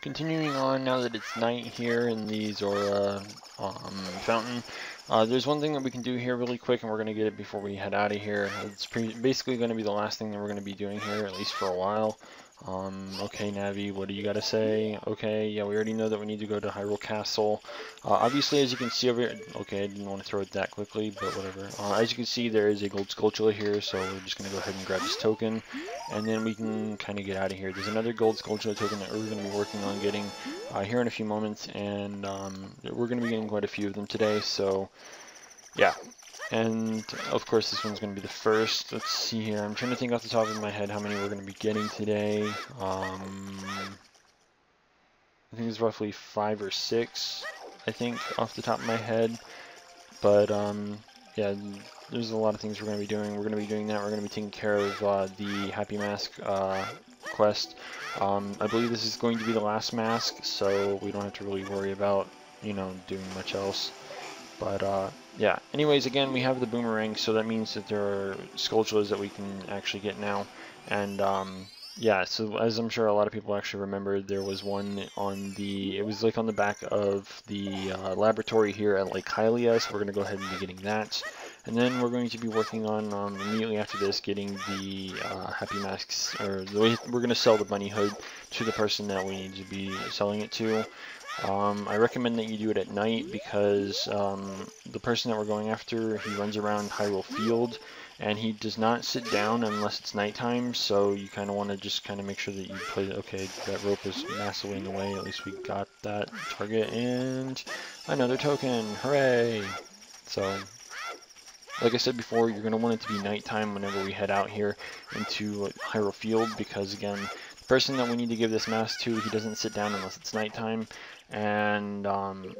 Continuing on, now that it's night here in the Zora fountain, there's one thing that we can do here really quick, and we're going to get it before we head out of here. It's basically going to be the last thing that we're going to be doing here, at least for a while. Okay, Navi, what do you got to say? Okay, yeah, we already know that we need to go to Hyrule Castle. Obviously, as you can see over here, okay, I didn't want to throw it that quickly, but whatever. As you can see, there is a Gold Skulltula here, so we're just going to go ahead and grab this token, and then we can kind of get out of here. There's another Gold Skulltula token that we're going to be working on getting here in a few moments, and we're going to be getting quite a few of them today, so yeah. And of course this one's going to be the first. Let's see here, I'm trying to think off the top of my head how many we're going to be getting today. I think it's roughly 5 or 6, I think, off the top of my head. But yeah, there's a lot of things we're going to be doing. We're going to be doing that. We're going to be taking care of the Happy Mask quest. I believe this is going to be the last mask, so we don't have to really worry about, you know, doing much else. But yeah, anyways, again, we have the boomerang, so that means that there are Skulltulas that we can actually get now. And yeah, so as I'm sure a lot of people actually remember, there was one on the, it was like on the back of the laboratory here at Lake Hylia, so we're going to go ahead and be getting that. And then we're going to be working on, immediately after this, getting the Happy Masks, or we're going to sell the bunny hood to the person that we need to be selling it to. I recommend that you do it at night, because the person that we're going after, he runs around Hyrule Field, and he does not sit down unless it's nighttime, so you kind of want to just kind of make sure that you play, okay, that rope is massively in the way, at least we got that target, and another token, hooray! So, like I said before, you're going to want it to be nighttime whenever we head out here into Hyrule Field, because again, the person that we need to give this mask to, he doesn't sit down unless it's nighttime. And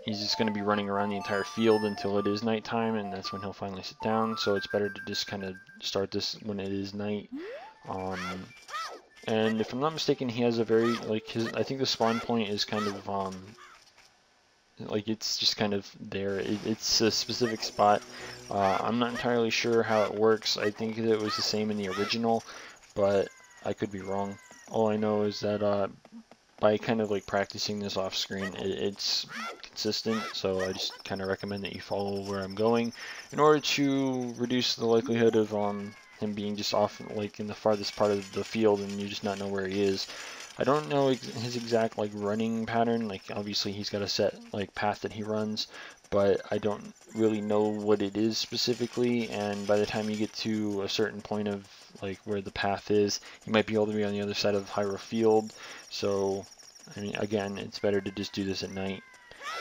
he's just going to be running around the entire field until it is nighttime, and that's when he'll finally sit down. So it's better to just kind of start this when it is night. And if I'm not mistaken, he has a very, like, his, I think the spawn point is kind of like, it's just kind of there. It's a specific spot. I'm not entirely sure how it works. I think it was the same in the original, but I could be wrong. All I know is that by kind of like practicing this off screen, it's consistent, so I just kind of recommend that you follow where I'm going in order to reduce the likelihood of him being just off like in the farthest part of the field and you just not know where he is. I don't know his exact like running pattern, like obviously he's got a set like path that he runs, but I don't really know what it is specifically, and by the time you get to a certain point of like where the path is, you might be able to be on the other side of Hyrule Field. So, I mean, again, it's better to just do this at night.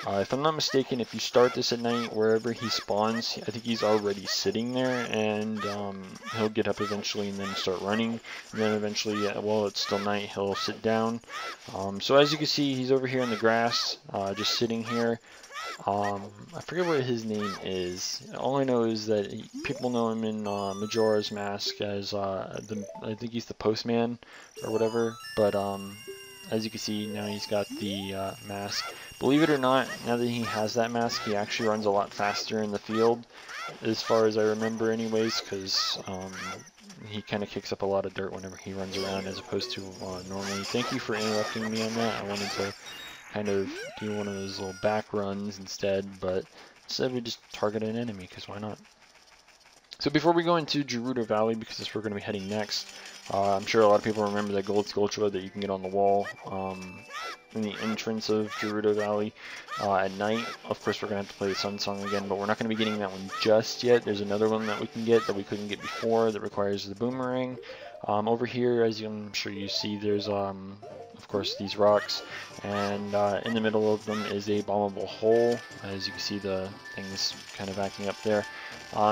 If I'm not mistaken, if you start this at night, wherever he spawns, I think he's already sitting there, and he'll get up eventually and then start running, and then eventually, yeah, while it's still night, he'll sit down. So as you can see, he's over here in the grass, just sitting here. I forget what his name is. All I know is that people know him in Majora's Mask as I think he's the postman or whatever, but as you can see, now he's got the mask. Believe it or not, now that he has that mask, he actually runs a lot faster in the field, as far as I remember anyways, because he kind of kicks up a lot of dirt whenever he runs around as opposed to normally. Thank you for interrupting me on that. I wanted to kind of do one of those little back runs instead, but instead we just target an enemy, because why not? So before we go into Gerudo Valley, because that's where we're going to be heading next, I'm sure a lot of people remember that Gold Skulltula that you can get on the wall in the entrance of Gerudo Valley at night. Of course, we're going to have to play Sun Song again, but we're not going to be getting that one just yet. There's another one that we can get that we couldn't get before that requires the boomerang. Over here, as I'm sure you see, there's, of course, these rocks, and in the middle of them is a bombable hole. As you can see, the thing is kind of acting up there.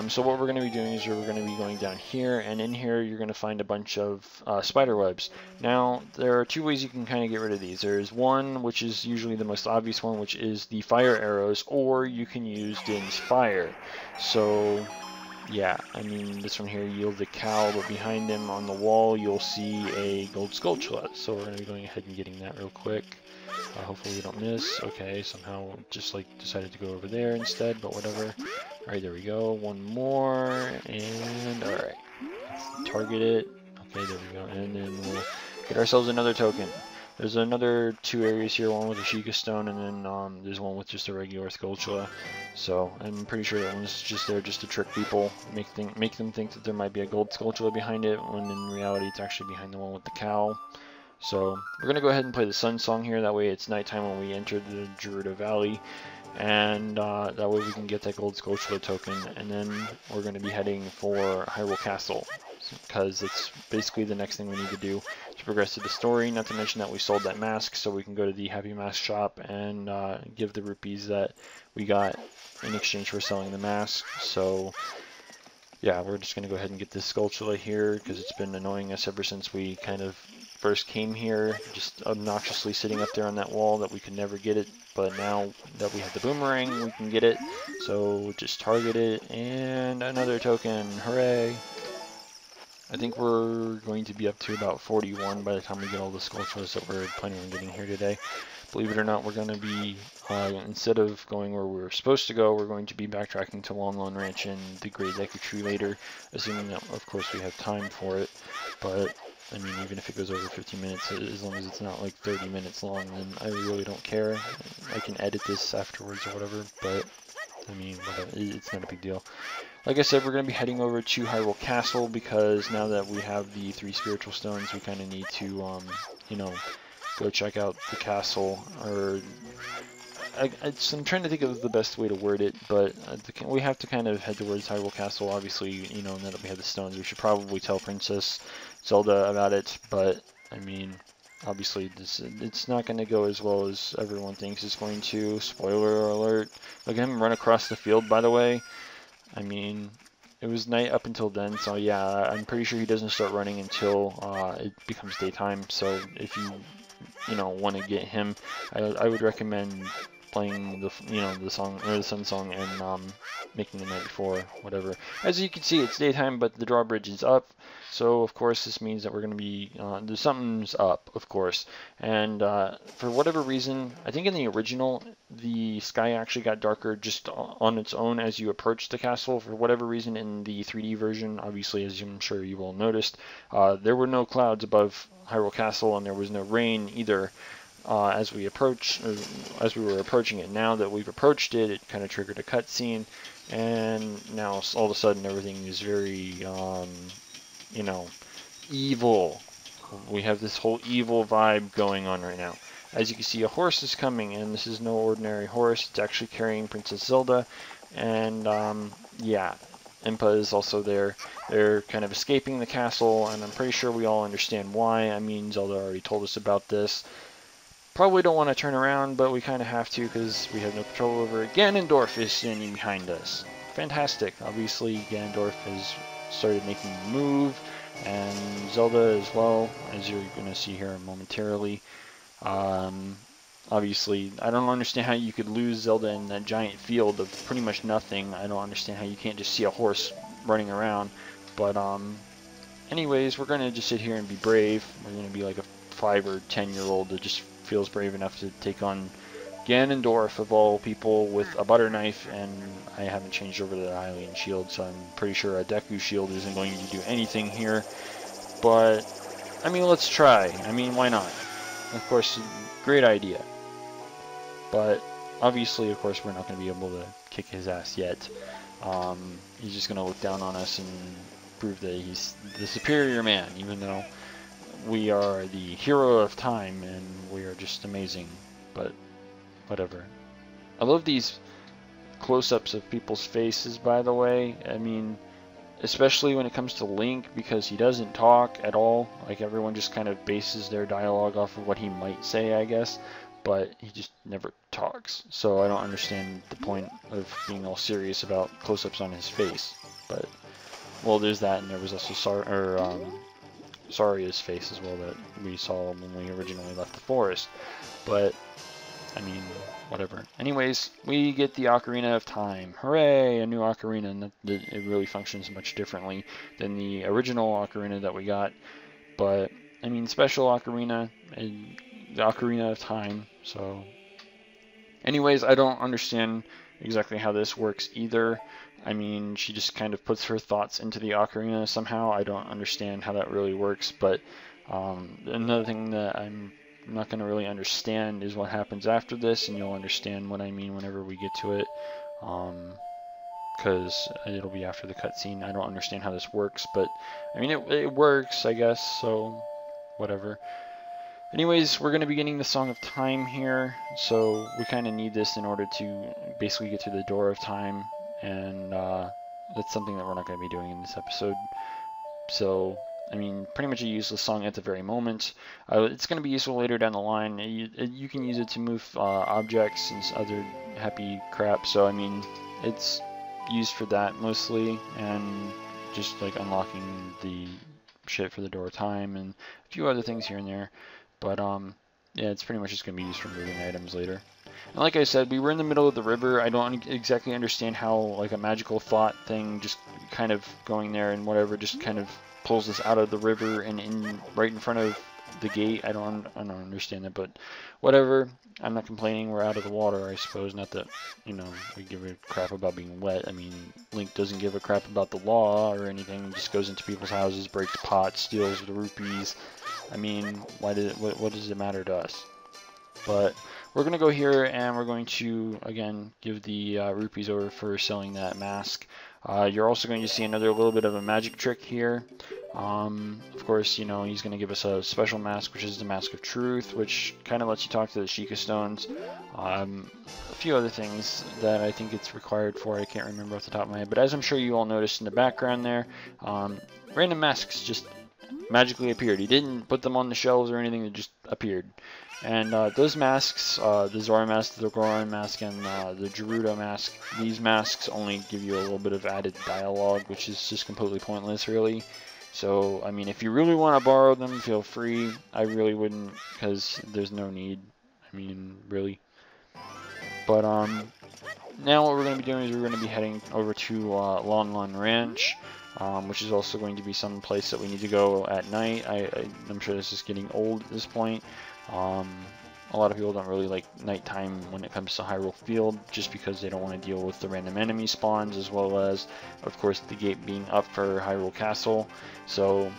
So what we're going to be doing is we're going to be going down here, and in here you're going to find a bunch of spider webs. Now, there are two ways you can kind of get rid of these. There's one, which is usually the most obvious one, which is the fire arrows, or you can use Din's Fire. So, yeah, I mean, this one here yields a cow, but behind them on the wall you'll see a Gold Skulltula. So we're going to be going ahead and getting that real quick. Hopefully we don't miss. Okay, somehow just like decided to go over there instead, but whatever. Alright, there we go. One more, and alright. Let's target it. Okay, there we go. And then we'll get ourselves another token. There's another two areas here, one with a Sheikah Stone, and then there's one with just a regular Skulltula. So I'm pretty sure that one's just there just to trick people, make them think that there might be a gold Skulltula behind it, when in reality it's actually behind the one with the cow. So we're going to go ahead and play the Sun Song here, that way it's nighttime when we enter the Gerudo Valley, and that way we can get that gold Skulltula token, and then we're going to be heading for Hyrule Castle, because it's basically the next thing we need to do to progress through the story, not to mention that we sold that mask, so we can go to the Happy Mask shop and give the rupees that we got in exchange for selling the mask. So yeah, we're just going to go ahead and get this Skulltula here, because it's been annoying us ever since we kind of first came here, just obnoxiously sitting up there on that wall that we could never get it, but now that we have the boomerang, we can get it. So just target it, and another token, hooray! I think we're going to be up to about 41 by the time we get all the Skulltulas that we're planning on getting here today. Believe it or not, we're going to be, instead of going where we were supposed to go, we're going to be backtracking to Lon Lon Ranch and the Great Deku Tree later, assuming that, of course, we have time for it. But I mean, even if it goes over 15 minutes, as long as it's not like 30 minutes long, then I really don't care. I can edit this afterwards or whatever, but I mean, it's not a big deal. Like I said, we're going to be heading over to Hyrule Castle, because now that we have the 3 spiritual stones, we kind of need to, you know, go check out the castle, or I'm trying to think of the best way to word it, but we have to kind of head towards Hyrule Castle, obviously, you know, now that we have the stones. We should probably tell Princess Zelda about it, but, I mean, obviously, it's not going to go as well as everyone thinks it's going to. Spoiler alert. Look at him run across the field, by the way. I mean, it was night up until then, so yeah, I'm pretty sure he doesn't start running until it becomes daytime, so if you know, want to get him, I would recommend playing the, you know, the song, or the Sun Song, and making the night before, whatever. As you can see, it's daytime, but the drawbridge is up, so of course this means that we're going to be something's up, of course. And for whatever reason, I think in the original the sky actually got darker just on its own as you approached the castle. For whatever reason, in the 3D version, obviously, as I'm sure you all noticed, there were no clouds above Hyrule Castle, and there was no rain either. As we were approaching it. Now that we've approached it, it kind of triggered a cutscene, and now all of a sudden everything is very, you know, evil. We have this whole evil vibe going on right now. As you can see, a horse is coming, and this is no ordinary horse. It's actually carrying Princess Zelda, and yeah, Impa is also there. They're kind of escaping the castle, and I'm pretty sure we all understand why. I mean, Zelda already told us about this. Probably don't want to turn around, but we kind of have to, because we have no control over it. Ganondorf is standing behind us. Fantastic. Obviously, Ganondorf has started making the move, and Zelda as well, as you're going to see here momentarily. Obviously, I don't understand how you could lose Zelda in that giant field of pretty much nothing. I don't understand how you can't just see a horse running around. But anyways, we're going to just sit here and be brave. We're going to be like a 5- or 10-year-old that just feels brave enough to take on Ganondorf, of all people, with a butter knife, and I haven't changed over to the Hylian shield, so I'm pretty sure a Deku shield isn't going to do anything here, but, I mean, let's try. I mean, why not? Of course, great idea, but obviously, of course, we're not going to be able to kick his ass yet. He's just going to look down on us and prove that he's the superior man, even though we are the hero of time, and we are just amazing, but whatever. I love these close-ups of people's faces, by the way. I mean, especially when it comes to Link, because he doesn't talk at all. Like, everyone just kind of bases their dialogue off of what he might say, I guess, but he just never talks. So I don't understand the point of being all serious about close-ups on his face. But, well, there's that, and there was also Soria's face as well that we saw when we originally left the forest, but I mean, whatever. Anyways, we get the Ocarina of Time. Hooray! A new Ocarina, and it really functions much differently than the original Ocarina that we got, but I mean, special Ocarina, and the Ocarina of Time, so anyways, I don't understand exactly how this works either. I mean, she just kind of puts her thoughts into the Ocarina somehow. I don't understand how that really works, but another thing that I'm I'm not going to really understand is what happens after this, and you'll understand what I mean whenever we get to it, because it'll be after the cutscene. I don't understand how this works, but I mean it works, I guess, so whatever. Anyways, we're going to be getting the Song of Time here, so we kind of need this in order to basically get to the Door of Time, and that's something that we're not going to be doing in this episode. So, I mean, pretty much a useless song at the very moment. It's going to be useful later down the line. You can use it to move objects and other happy crap, so I mean, it's used for that mostly, and just like unlocking the shit for the Door of Time and a few other things here and there. But yeah, it's pretty much just going to be used for moving items later. And like I said, we were in the middle of the river. I don't exactly understand how like a magical thought thing just kind of going there and whatever just kind of pulls us out of the river and in right in front of the gate. I don't understand it, but whatever. I'm not complaining. We're out of the water, I suppose. Not that, you know, we give a crap about being wet. I mean, Link doesn't give a crap about the law or anything. He just goes into people's houses, breaks pots, steals the rupees. I mean, what does it matter to us? But we're going to go here, and we're going to, again, give the rupees over for selling that mask. You're also going to see another little bit of a magic trick here. Of course, you know, he's going to give us a special mask, which is the Mask of Truth, which kind of lets you talk to the Sheikah Stones. A few other things that I think it's required for, I can't remember off the top of my head. But as I'm sure you all noticed in the background there, random masks just magically appeared. He didn't put them on the shelves or anything, they just appeared. And those masks, the Zora mask, the Goron mask, and the Gerudo mask, these masks only give you a little bit of added dialogue, which is just completely pointless, really. So, I mean, if you really want to borrow them, feel free. I really wouldn't, because there's no need. I mean, really. But, now what we're going to be doing is we're going to be heading over to Lon Lon Ranch, which is also going to be some place that we need to go at night. I'm sure this is getting old at this point. A lot of people don't really like nighttime when it comes to Hyrule Field, just because they don't want to deal with the random enemy spawns, as well as, of course, the gate being up for Hyrule Castle. So,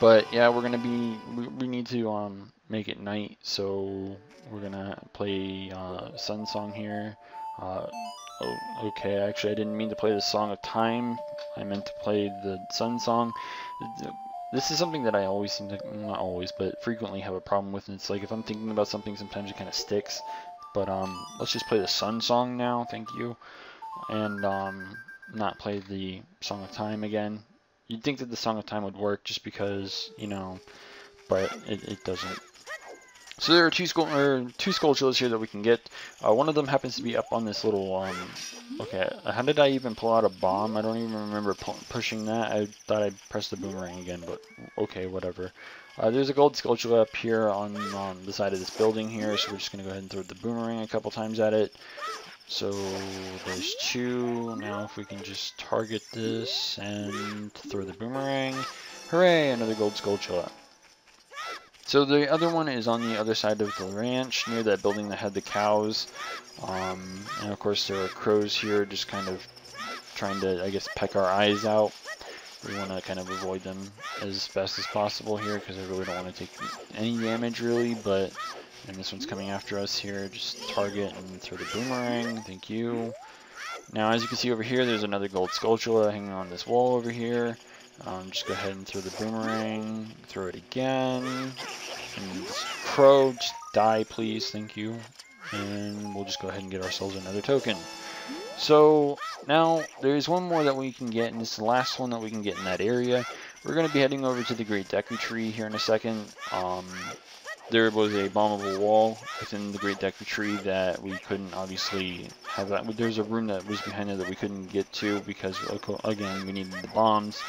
but yeah, we're gonna be we need to make it night, so we're gonna play Sun Song here. Oh, okay, actually, I didn't mean to play the Song of Time. I meant to play the Sun Song. This is something that I always seem to, not always, but frequently have a problem with, and it's like if I'm thinking about something, sometimes it kind of sticks. But let's just play the Sun Song now, thank you, and not play the Song of Time again. You'd think that the Song of Time would work just because, you know, but it doesn't. So there are two Skulltulas here that we can get. One of them happens to be up on this little, okay, how did I even pull out a bomb? I don't even remember pushing that. I thought I pressed the boomerang again, but okay, whatever. There's a gold Skulltula up here on the side of this building here, so we're just going to go ahead and throw the boomerang a couple times at it. So there's two. Now if we can just target this and throw the boomerang. Hooray, another gold Skulltula. So the other one is on the other side of the ranch, near that building that had the cows. And of course there are crows here, just kind of trying to, I guess, peck our eyes out. We want to kind of avoid them as best as possible here, because I really don't want to take any damage, really. But, and this one's coming after us here, just target and throw the boomerang, thank you. Now as you can see over here, there's another gold Skulltula hanging on this wall over here. Just go ahead and throw the boomerang, throw it again, and this crow, just die please, thank you, and we'll just go ahead and get ourselves another token. So now there's one more that we can get, and it's the last one that we can get in that area. We're going to be heading over to the Great Deku Tree here in a second. There was a bombable wall within the Great Deku Tree that we couldn't obviously have that. There's a room that was behind it that we couldn't get to because, again, we needed the bombs,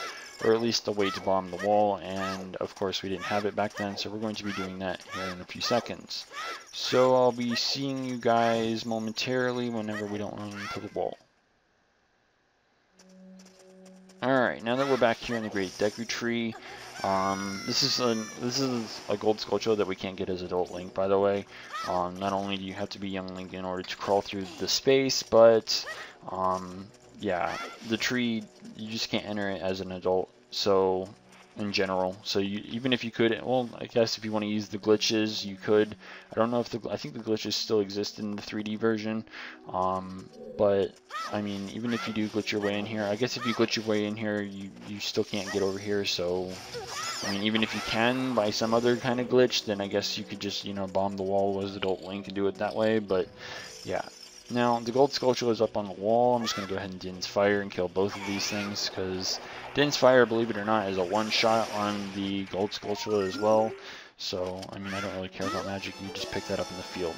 or at least the way to bomb the wall, and of course we didn't have it back then, so we're going to be doing that here in a few seconds. So I'll be seeing you guys momentarily whenever we don't run into the wall. Alright, now that we're back here in the Great Deku Tree, this is a gold Skulltula that we can't get as adult Link, by the way. Not only do you have to be young Link in order to crawl through the space, but yeah, the tree, you just can't enter it as an adult, so in general. So you, even if you could, well, I guess if you want to use the glitches, you could. I don't know if the, I think the glitches still exist in the 3D version. But I mean, even if you do glitch your way in here, I guess if you glitch your way in here, you still can't get over here. So I mean, even if you can by some other kind of glitch, then I guess you could just, you know, bomb the wall as adult Link and do it that way. But yeah. Now, the Gold Skulltula is up on the wall. I'm just going to go ahead and Din's Fire and kill both of these things, because Din's Fire, believe it or not, is a one-shot on the Gold Skulltula as well. So, I mean, I don't really care about magic. You just pick that up in the field.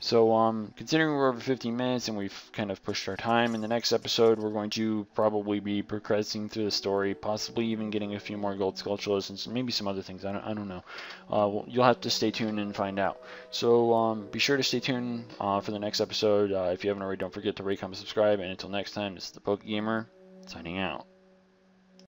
So, considering we're over 15 minutes and we've kind of pushed our time, in the next episode we're going to probably be progressing through the story, possibly even getting a few more Gold Skulltulas and maybe some other things. I don't know. Well, you'll have to stay tuned and find out. So, be sure to stay tuned for the next episode. If you haven't already, don't forget to rate, comment, subscribe, and until next time, this is the PokeGamer, signing out.